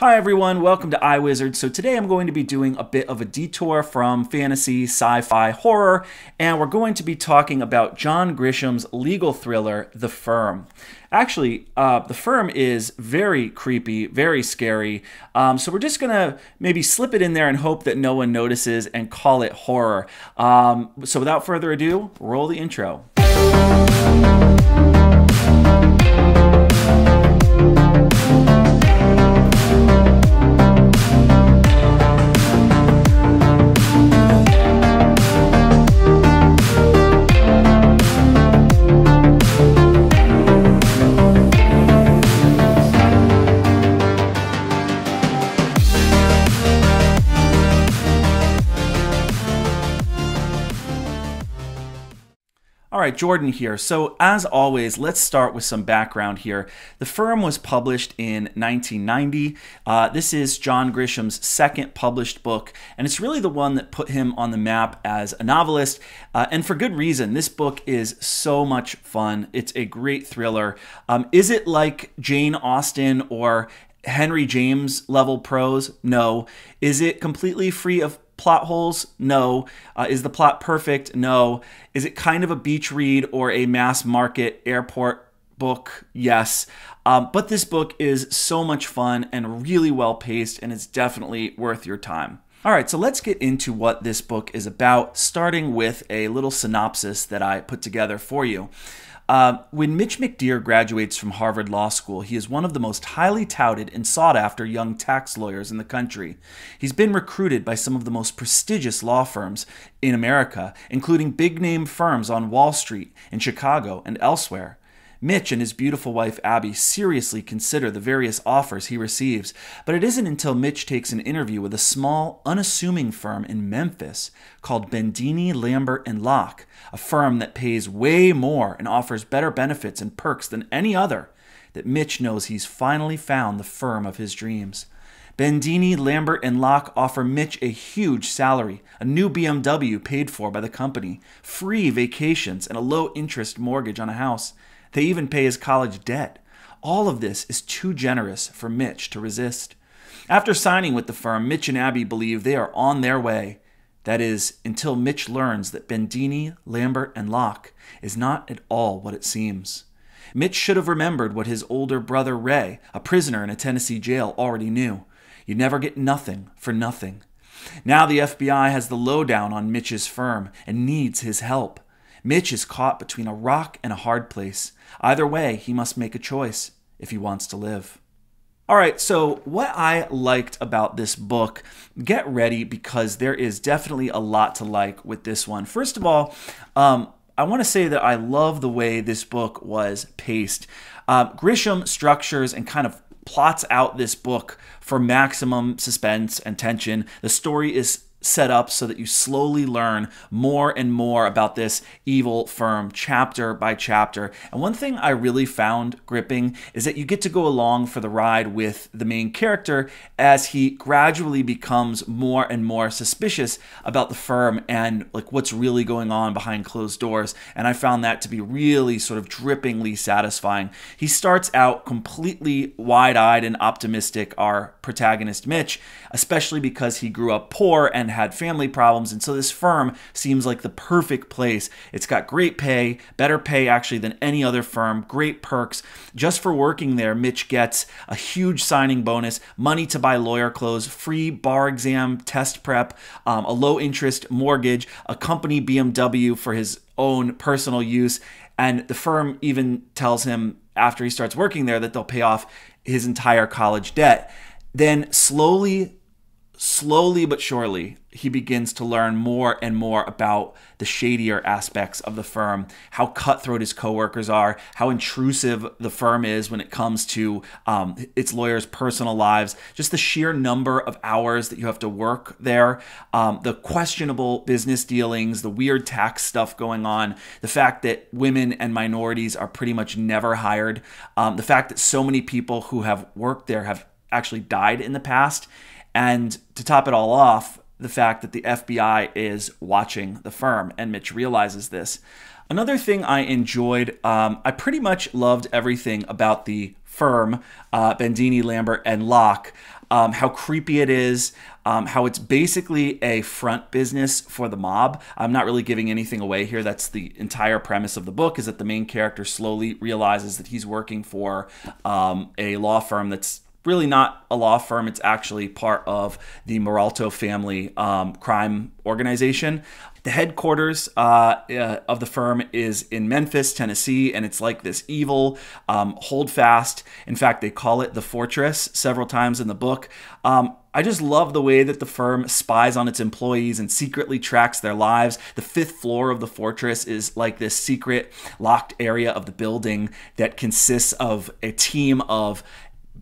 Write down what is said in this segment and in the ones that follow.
Hi everyone, welcome to iWizard. So today I'm going to be doing a bit of a detour from fantasy, sci-fi, horror, and we're going to be talking about John Grisham's legal thriller, The Firm. Actually, The Firm is very creepy, very scary, so we're just going to maybe slip it in there and hope that no one notices and call it horror. So without further ado, roll the intro. All right, Jordan here. So as always, let's start with some background here. The Firm was published in 1990. This is John Grisham's second published book, and it's really the one that put him on the map as a novelist, and for good reason. This book is so much fun. It's a great thriller. Is it like Jane Austen or Henry James level prose? No. Is it completely free of plot holes? No. Is the plot perfect? No. Is it kind of a beach read or a mass market airport book? Yes. But this book is so much fun and really well paced, and it's definitely worth your time. All right, so let's get into what this book is about, starting with a little synopsis that I put together for you. When Mitch McDeer graduates from Harvard Law School, he is one of the most highly touted and sought-after young tax lawyers in the country. He's been recruited by some of the most prestigious law firms in America, including big-name firms on Wall Street, in Chicago, and elsewhere. Mitch and his beautiful wife, Abby, seriously consider the various offers he receives, but it isn't until Mitch takes an interview with a small, unassuming firm in Memphis called Bendini, Lambert and Locke, a firm that pays way more and offers better benefits and perks than any other, that Mitch knows he's finally found the firm of his dreams. Bendini, Lambert, and Locke offer Mitch a huge salary, a new BMW paid for by the company, free vacations, and a low-interest mortgage on a house. They even pay his college debt. All of this is too generous for Mitch to resist. After signing with the firm, Mitch and Abby believe they are on their way. That is, until Mitch learns that Bendini, Lambert, and Locke is not at all what it seems. Mitch should have remembered what his older brother Ray, a prisoner in a Tennessee jail, already knew. You never get nothing for nothing. Now the FBI has the lowdown on Mitch's firm and needs his help. Mitch is caught between a rock and a hard place. Either way, he must make a choice if he wants to live. All right, so what I liked about this book, get ready because there is definitely a lot to like with this one. First of all, I want to say that I love the way this book was paced. Grisham structures and kind of plots out this book for maximum suspense and tension. The story is set up so that you slowly learn more and more about this evil firm chapter by chapter. And one thing I really found gripping is that you get to go along for the ride with the main character as he gradually becomes more and more suspicious about the firm and like what's really going on behind closed doors. And I found that to be really sort of drippingly satisfying. He starts out completely wide-eyed and optimistic, our protagonist Mitch, especially because he grew up poor and had family problems, and so this firm seems like the perfect place. It's got great pay, better pay actually than any other firm, great perks. Just for working there, Mitch gets a huge signing bonus, money to buy lawyer clothes, free bar exam test prep, a low-interest mortgage, a company BMW for his own personal use, and the firm even tells him after he starts working there that they'll pay off his entire college debt. Then slowly but surely, he begins to learn more and more about the shadier aspects of the firm, how cutthroat his coworkers are, how intrusive the firm is when it comes to its lawyers' personal lives, just the sheer number of hours that you have to work there, the questionable business dealings, the weird tax stuff going on, the fact that women and minorities are pretty much never hired, the fact that so many people who have worked there have actually died in the past. And to top it all off, the fact that the FBI is watching the firm, and Mitch realizes this. Another thing I enjoyed, I pretty much loved everything about the firm, Bendini, Lambert, and Locke. how creepy it is, how it's basically a front business for the mob. I'm not really giving anything away here. That's the entire premise of the book, is that the main character slowly realizes that he's working for a law firm that's really not a law firm. It's actually part of the Moralto family crime organization. The headquarters of the firm is in Memphis, Tennessee, and it's like this evil holdfast. In fact, they call it the fortress several times in the book. I just love the way that the firm spies on its employees and secretly tracks their lives. The fifth floor of the fortress is like this secret locked area of the building that consists of a team of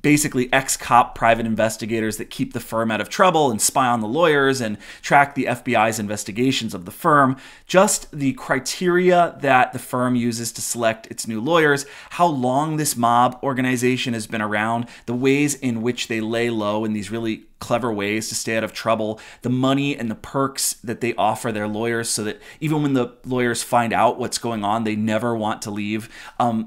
basically ex-cop private investigators that keep the firm out of trouble and spy on the lawyers and track the FBI's investigations of the firm. Just the criteria that the firm uses to select its new lawyers, how long this mob organization has been around, the ways in which they lay low in these really clever ways to stay out of trouble, the money and the perks that they offer their lawyers so that even when the lawyers find out what's going on, they never want to leave.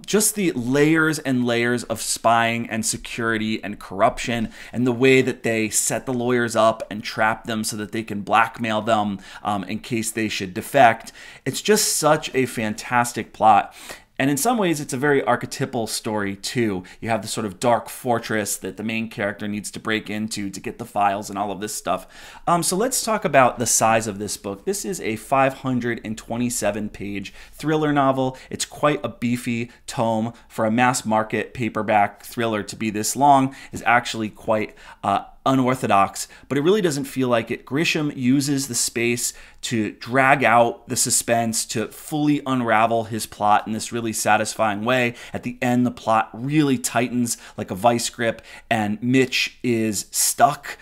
Just the layers and layers of spying and security and corruption, and the way that they set the lawyers up and trap them so that they can blackmail them in case they should defect. It's just such a fantastic plot. And in some ways, it's a very archetypal story, too. You have this sort of dark fortress that the main character needs to break into to get the files and all of this stuff. So let's talk about the size of this book. This is a 527-page thriller novel. It's quite a beefy tome. For a mass market paperback thriller to be this long is actually quite unorthodox, but it really doesn't feel like it. Grisham uses the space to drag out the suspense, to fully unravel his plot in this really satisfying way. At the end, the plot really tightens like a vice grip, and Mitch is stuck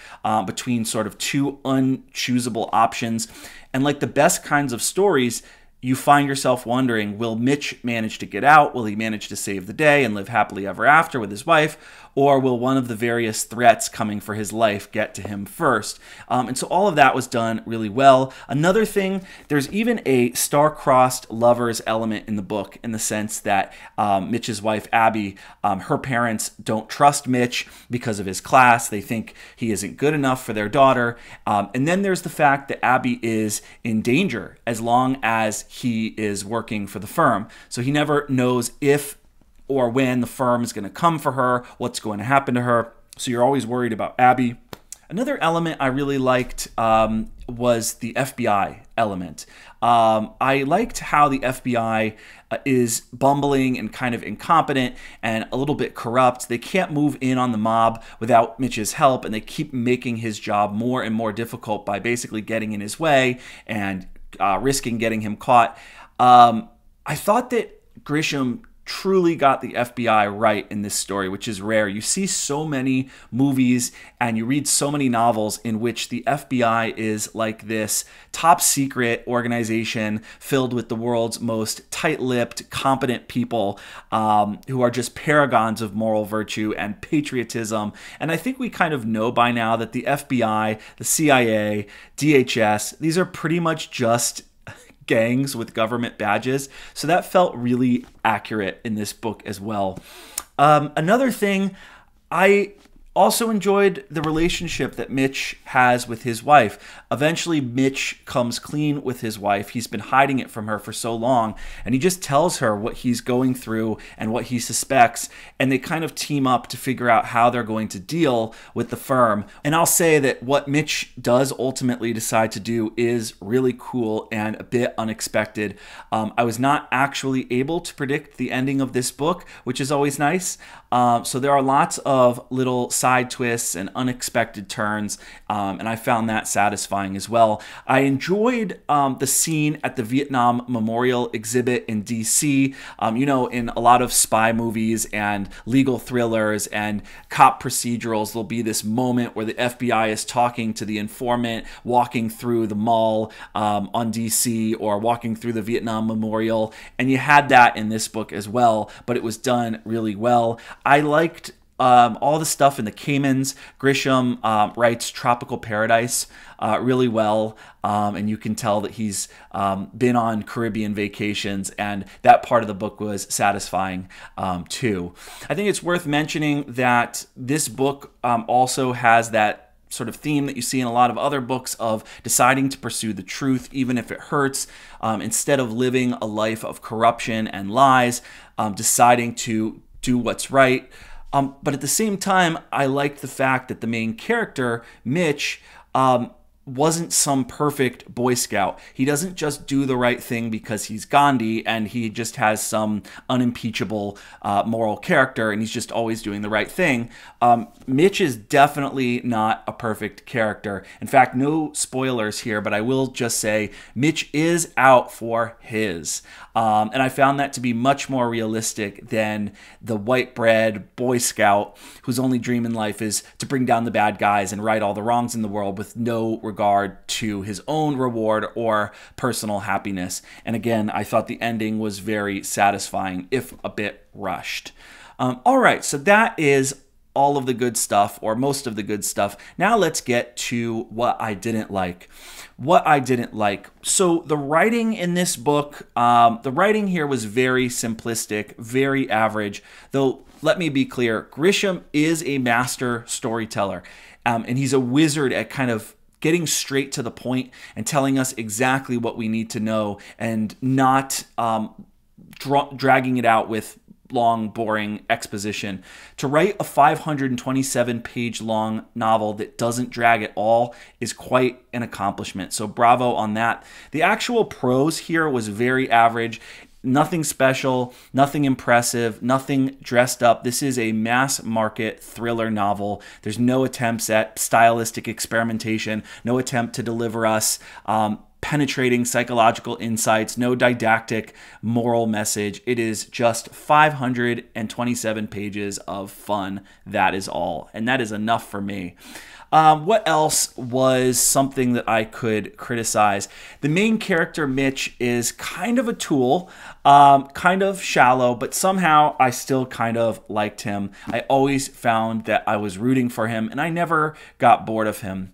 between sort of two unchoosable options. And like the best kinds of stories, you find yourself wondering, will Mitch manage to get out? Will he manage to save the day and live happily ever after with his wife? Or will one of the various threats coming for his life get to him first? And so all of that was done really well. Another thing, there's even a star-crossed lovers element in the book, in the sense that Mitch's wife, Abby, her parents don't trust Mitch because of his class. They think he isn't good enough for their daughter. And then there's the fact that Abby is in danger as long as he is working for the firm. So he never knows if or when the firm is going to come for her, what's going to happen to her. So you're always worried about Abby. Another element I really liked was the FBI element. I liked how the FBI is bumbling and kind of incompetent and a little bit corrupt. They can't move in on the mob without Mitch's help, and they keep making his job more and more difficult by basically getting in his way and risking getting him caught. I thought that Grisham truly got the FBI right in this story, which is rare. You see so many movies and you read so many novels in which the FBI is like this top secret organization filled with the world's most tight-lipped, competent people who are just paragons of moral virtue and patriotism. And I think we kind of know by now that the FBI, the CIA, DHS, these are pretty much just gangs with government badges. So that felt really accurate in this book as well. Another thing, I also enjoyed the relationship that Mitch has with his wife. Eventually, Mitch comes clean with his wife. He's been hiding it from her for so long, and he just tells her what he's going through and what he suspects, and they kind of team up to figure out how they're going to deal with the firm. And I'll say that what Mitch does ultimately decide to do is really cool and a bit unexpected. I was not actually able to predict the ending of this book, which is always nice. So there are lots of little side twists and unexpected turns, and I found that satisfying as well. I enjoyed the scene at the Vietnam Memorial exhibit in DC. You know, in a lot of spy movies and legal thrillers and cop procedurals, there'll be this moment where the FBI is talking to the informant, walking through the mall on DC, or walking through the Vietnam Memorial, and you had that in this book as well, but it was done really well. I liked all the stuff in the Caymans. Grisham writes Tropical Paradise really well, and you can tell that he's been on Caribbean vacations, and that part of the book was satisfying too. I think it's worth mentioning that this book also has that sort of theme that you see in a lot of other books of deciding to pursue the truth, even if it hurts, instead of living a life of corruption and lies, deciding to do what's right. But at the same time, I liked the fact that the main character, Mitch, wasn't some perfect Boy Scout. He doesn't just do the right thing because he's Gandhi and he just has some unimpeachable moral character and he's just always doing the right thing. Mitch is definitely not a perfect character. In fact, no spoilers here, but I will just say Mitch is out for his. And I found that to be much more realistic than the white bread Boy Scout whose only dream in life is to bring down the bad guys and right all the wrongs in the world with no regard to his own reward or personal happiness. And again, I thought the ending was very satisfying, if a bit rushed. All right, so that is all of the good stuff, or most of the good stuff. Now let's get to what I didn't like. What I didn't like. So the writing in this book, the writing here was very simplistic, very average, though let me be clear, Grisham is a master storyteller, and he's a wizard at kind of getting straight to the point and telling us exactly what we need to know and not dragging it out with long, boring exposition. To write a 527-page long novel that doesn't drag at all is quite an accomplishment, so bravo on that. The actual prose here was very average. Nothing special, nothing impressive, nothing dressed up. This is a mass market thriller novel. There's no attempts at stylistic experimentation, no attempt to deliver us penetrating psychological insights, no didactic moral message. It is just 527 pages of fun. That is all. And that is enough for me. What else was something that I could criticize? The main character, Mitch, is kind of a tool, kind of shallow, but somehow I still kind of liked him. I always found that I was rooting for him, and I never got bored of him.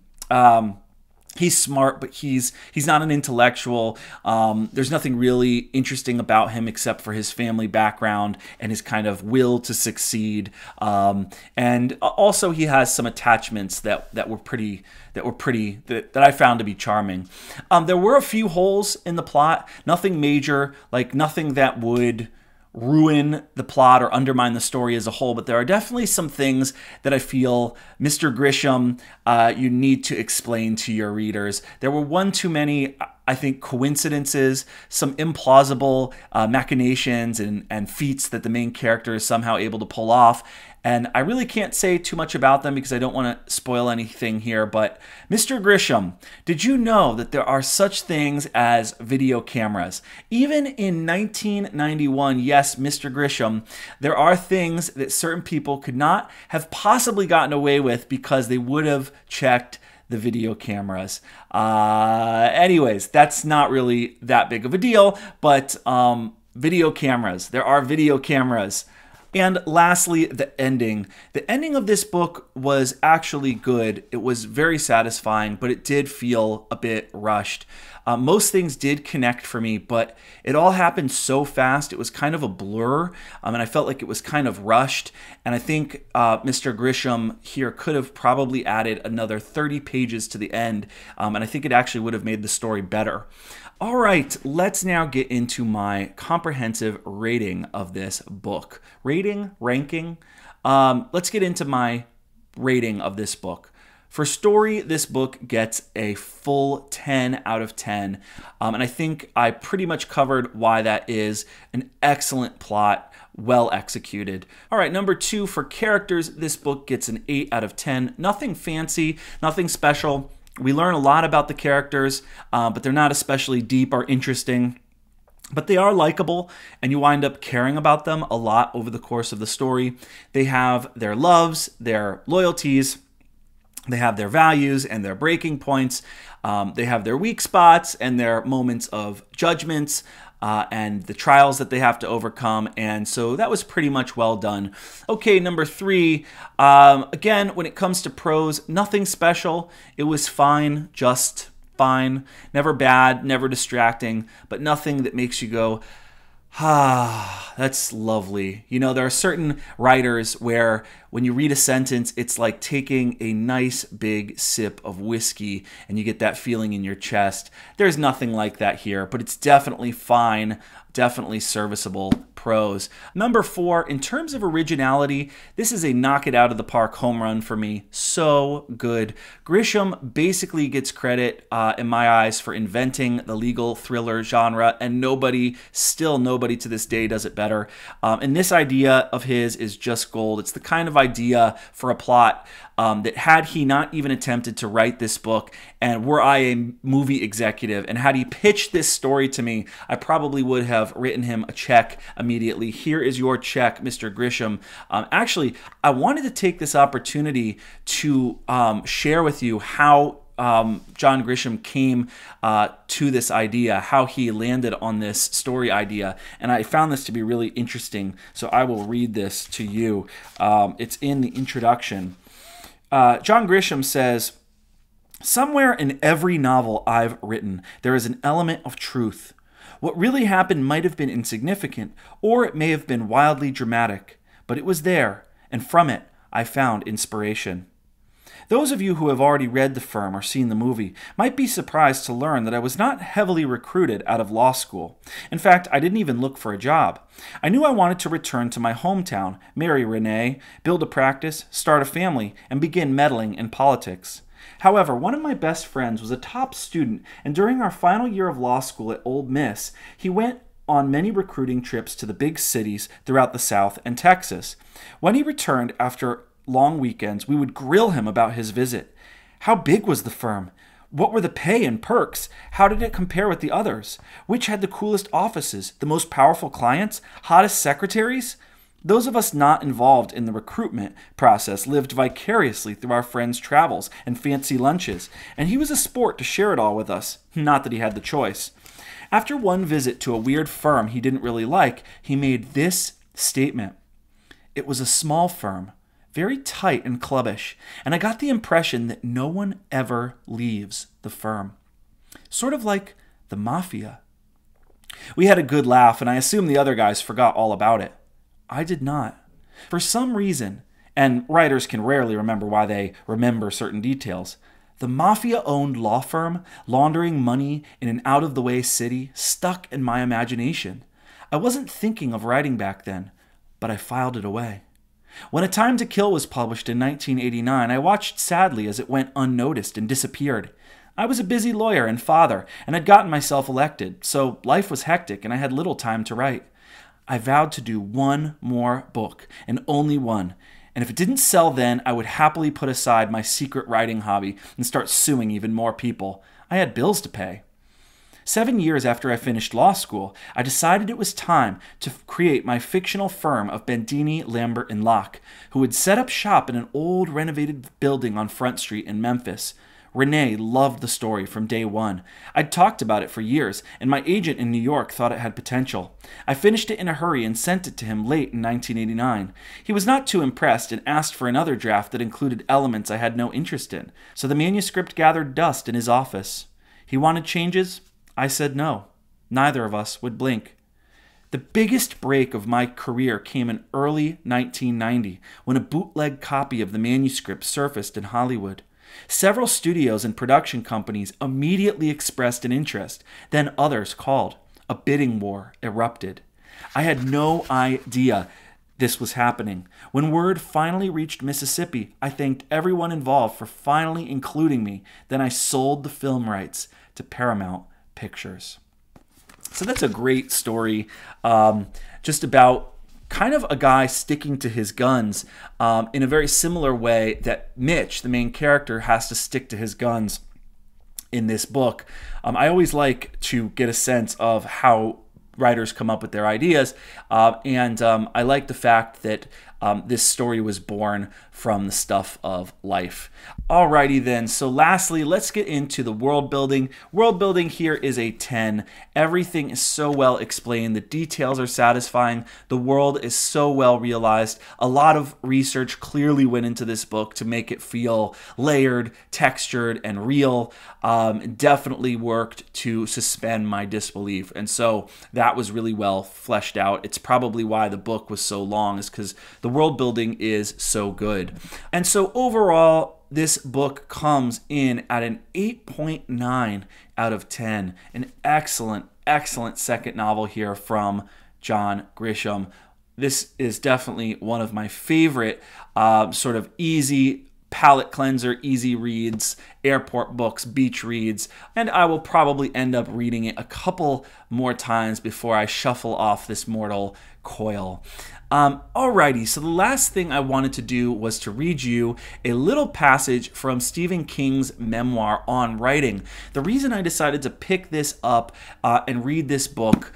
He's smart, but he's not an intellectual. There's nothing really interesting about him except for his family background and his kind of will to succeed. And also he has some attachments that I found to be charming. There were a few holes in the plot, nothing major, like nothing that would ruin the plot or undermine the story as a whole, but there are definitely some things that I feel, Mr. Grisham, you need to explain to your readers. There were one too many, I think, coincidences, some implausible machinations and feats that the main character is somehow able to pull off. And I really can't say too much about them because I don't want to spoil anything here, but Mr. Grisham, did you know that there are such things as video cameras? Even in 1991, yes, Mr. Grisham, there are things that certain people could not have possibly gotten away with because they would have checked the video cameras. Anyways, that's not really that big of a deal, but video cameras, there are video cameras. And lastly, the ending. The ending of this book was actually good. It was very satisfying, but it did feel a bit rushed. Most things did connect for me, but it all happened so fast. It was kind of a blur, and I felt like it was kind of rushed. And I think Mr. Grisham here could have probably added another 30 pages to the end, and I think it actually would have made the story better. All right, let's now get into my comprehensive rating of this book. Rating, ranking. Let's get into my rating of this book. For story, this book gets a full 10 out of 10. And I think I pretty much covered why that is. An excellent plot, well executed. All right, number two, for characters, this book gets an 8 out of 10. Nothing fancy, nothing special. We learn a lot about the characters, but they're not especially deep or interesting. But they are likable, and you wind up caring about them a lot over the course of the story. They have their loves, their loyalties, They have their values and their breaking points. They have their weak spots and their moments of judgments and the trials that they have to overcome. And so that was pretty much well done. Okay, number three. Again, when it comes to prose, nothing special. It was fine, just fine. Never bad, never distracting, but nothing that makes you go, ah, that's lovely. You know, there are certain writers where when you read a sentence, it's like taking a nice big sip of whiskey and you get that feeling in your chest. There's nothing like that here, but it's definitely fine, definitely serviceable prose. Number four, in terms of originality, this is a knock it out of the park home run for me. So good. Grisham basically gets credit in my eyes for inventing the legal thriller genre, and still nobody to this day does it better. And this idea of his is just gold. It's the kind of idea for a plot that had he not even attempted to write this book, and were I a movie executive, and had he pitched this story to me, I probably would have written him a check immediately. Here is your check, Mr. Grisham. Actually, I wanted to take this opportunity to share with you how John Grisham came to this idea, how he landed on this story idea. And I found this to be really interesting, so I will read this to you. It's in the introduction. John Grisham says, "Somewhere in every novel I've written, there is an element of truth. What really happened might have been insignificant, or it may have been wildly dramatic, but it was there, and from it I found inspiration. Those of you who have already read The Firm or seen the movie might be surprised to learn that I was not heavily recruited out of law school. In fact, I didn't even look for a job. I knew I wanted to return to my hometown, marry Renee, build a practice, start a family, and begin meddling in politics. However, one of my best friends was a top student, and during our final year of law school at Ole Miss, he went on many recruiting trips to the big cities throughout the South and Texas. When he returned after long weekends, we would grill him about his visit. How big was the firm? What were the pay and perks? How did it compare with the others? Which had the coolest offices, the most powerful clients, hottest secretaries? Those of us not involved in the recruitment process lived vicariously through our friend's travels and fancy lunches, and he was a sport to share it all with us, not that he had the choice. After one visit to a weird firm he didn't really like, he made this statement. It was a small firm, very tight and clubbish, and I got the impression that no one ever leaves the firm. Sort of like the mafia. We had a good laugh, and I assume the other guys forgot all about it. I did not. For some reason, and writers can rarely remember why they remember certain details, the mafia-owned law firm laundering money in an out-of-the-way city stuck in my imagination. I wasn't thinking of writing back then, but I filed it away. When A Time to Kill was published in 1989, I watched sadly as it went unnoticed and disappeared. I was a busy lawyer and father, and had gotten myself elected, so life was hectic and I had little time to write. I vowed to do one more book, and only one, and if it didn't sell then, I would happily put aside my secret writing hobby and start suing even more people. I had bills to pay. 7 years after I finished law school, I decided it was time to create my fictional firm of Bendini, Lambert and Locke, who would set up shop in an old renovated building on Front Street in Memphis. Renee loved the story from day one. I'd talked about it for years, and my agent in New York thought it had potential. I finished it in a hurry and sent it to him late in 1989. He was not too impressed and asked for another draft that included elements I had no interest in, so the manuscript gathered dust in his office. He wanted changes. I said no. Neither of us would blink. The biggest break of my career came in early 1990, when a bootleg copy of the manuscript surfaced in Hollywood. Several studios and production companies immediately expressed an interest, then others called. A bidding war erupted. I had no idea this was happening. When word finally reached Mississippi, I thanked everyone involved for finally including me. Then I sold the film rights to Paramount Pictures." So that's a great story, just about kind of a guy sticking to his guns in a very similar way that Mitch, the main character, has to stick to his guns in this book. I always like to get a sense of how writers come up with their ideas, and I like the fact that this story was born from the stuff of life. Alrighty then, so lastly, let's get into the world building. World building here is a 10. Everything is so well explained. The details are satisfying. The world is so well realized. A lot of research clearly went into this book to make it feel layered, textured, and real. It definitely worked to suspend my disbelief. And so that was really well fleshed out. It's probably why the book was so long, is because the world building is so good. And so overall, this book comes in at an 8.9 out of 10. An excellent, excellent second novel here from John Grisham. This is definitely one of my favorite sort of easy palette cleanser, easy reads, airport books, beach reads, and I will probably end up reading it a couple more times before I shuffle off this mortal coil. Alrighty, so the last thing I wanted to do was to read you a little passage from Stephen King's memoir on writing. The reason I decided to pick this up and read this book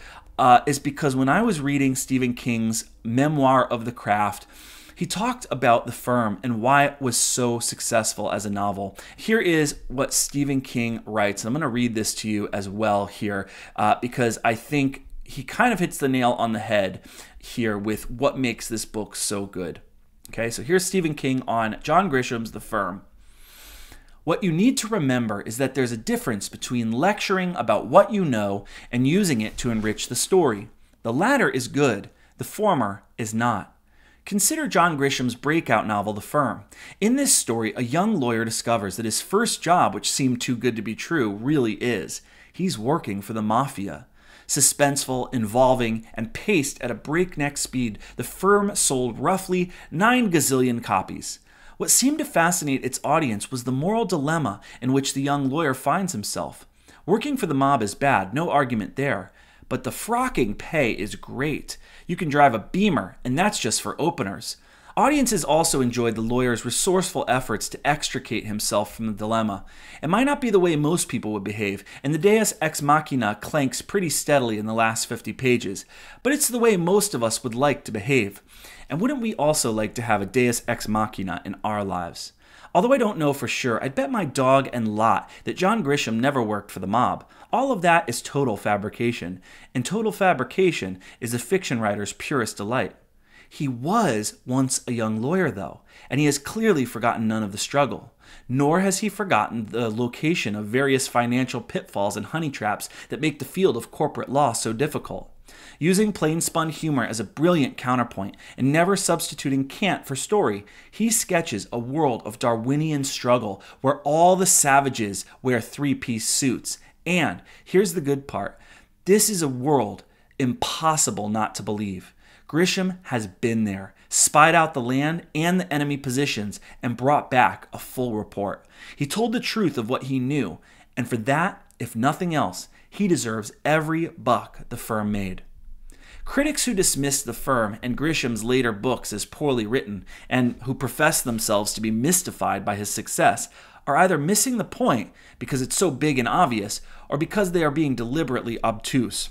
is because when I was reading Stephen King's memoir of the craft, he talked about The Firm and why it was so successful as a novel. Here is what Stephen King writes, and I'm going to read this to you as well here because I think he kind of hits the nail on the head here with what makes this book so good. Okay, so here's Stephen King on John Grisham's The Firm. What you need to remember is that there's a difference between lecturing about what you know and using it to enrich the story. The latter is good, the former is not. Consider John Grisham's breakout novel, The Firm. In this story, a young lawyer discovers that his first job, which seemed too good to be true, really is. He's working for the mafia. Suspenseful, involving, and paced at a breakneck speed, The Firm sold roughly 9 gazillion copies. What seemed to fascinate its audience was the moral dilemma in which the young lawyer finds himself. Working for the mob is bad, no argument there. But the fracking pay is great. You can drive a Beamer, and that's just for openers. Audiences also enjoyed the lawyer's resourceful efforts to extricate himself from the dilemma. It might not be the way most people would behave, and the Deus Ex Machina clanks pretty steadily in the last 50 pages, but it's the way most of us would like to behave. And wouldn't we also like to have a Deus Ex Machina in our lives? Although I don't know for sure, I'd bet my dog and lot that John Grisham never worked for the mob. All of that is total fabrication, and total fabrication is the fiction writer's purest delight. He was once a young lawyer, though, and he has clearly forgotten none of the struggle. Nor has he forgotten the location of various financial pitfalls and honey traps that make the field of corporate law so difficult. Using plain-spun humor as a brilliant counterpoint and never substituting cant for story, he sketches a world of Darwinian struggle where all the savages wear three-piece suits. And, here's the good part, this is a world impossible not to believe. Grisham has been there, spied out the land and the enemy positions, and brought back a full report. He told the truth of what he knew, and for that, if nothing else, he deserves every buck The Firm made. Critics who dismissed The Firm and Grisham's later books as poorly written and who profess themselves to be mystified by his success are either missing the point because it's so big and obvious or because they are being deliberately obtuse.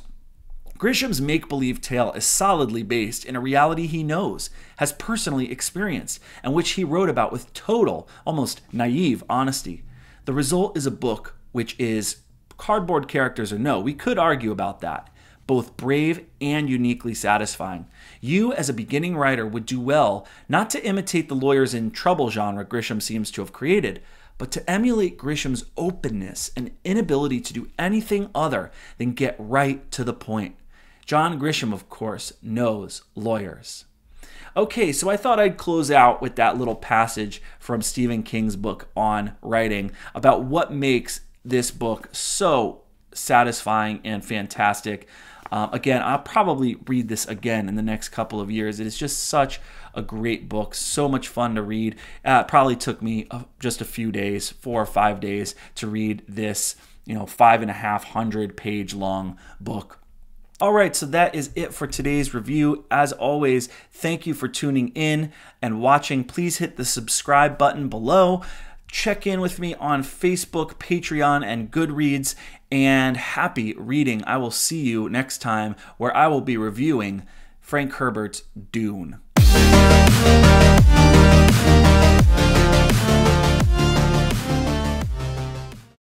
Grisham's make-believe tale is solidly based in a reality he knows, has personally experienced, and which he wrote about with total, almost naive honesty. The result is a book which is cardboard characters or no, we could argue about that. Both brave and uniquely satisfying. You, as a beginning writer, would do well not to imitate the lawyers in trouble genre Grisham seems to have created, but to emulate Grisham's openness and inability to do anything other than get right to the point. John Grisham, of course, knows lawyers. Okay, so I thought I'd close out with that little passage from Stephen King's book on writing about what makes this book so satisfying and fantastic. Again, I'll probably read this again in the next couple of years. It is just such a great book, so much fun to read. It probably took me just a few days, 4 or 5 days, to read this, 5.5 hundred page long book. All right, so that is it for today's review. As always, thank you for tuning in and watching. Please hit the subscribe button below. Check in with me on Facebook, Patreon, and Goodreads, and happy reading. I will see you next time where I will be reviewing Frank Herbert's Dune.